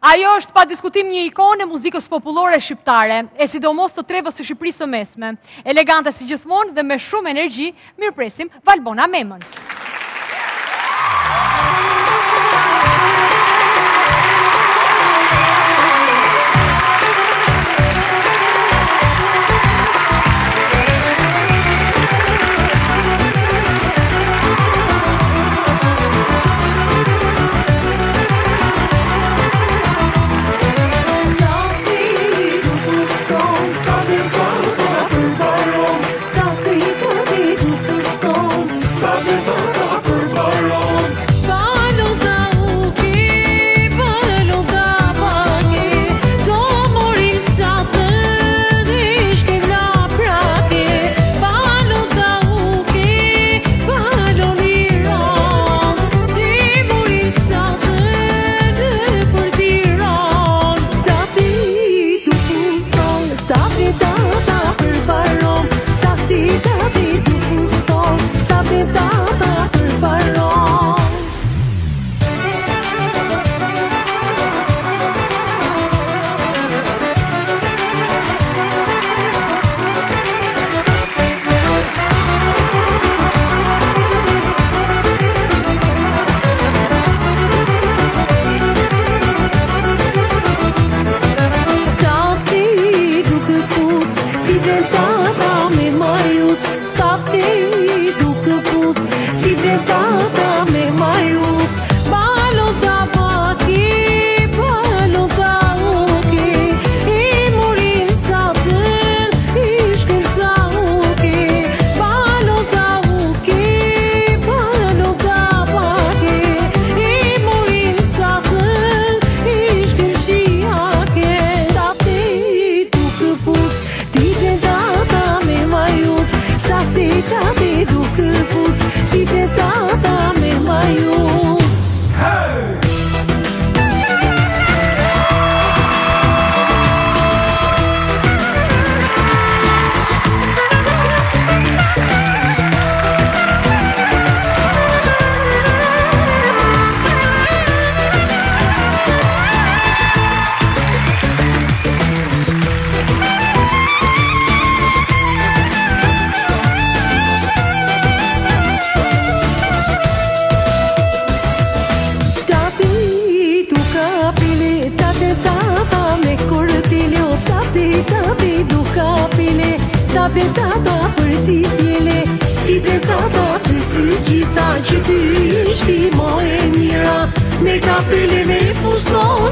Ajo është pa diskutim një ikone muzikës populore shqiptare, e sidomos të trevës së Shqipërisë së mesme. Elegante si gjithmonë dhe me shumë energji, mirëpresim Valbona Memën. Ti ishti more mira, me kapele me fusno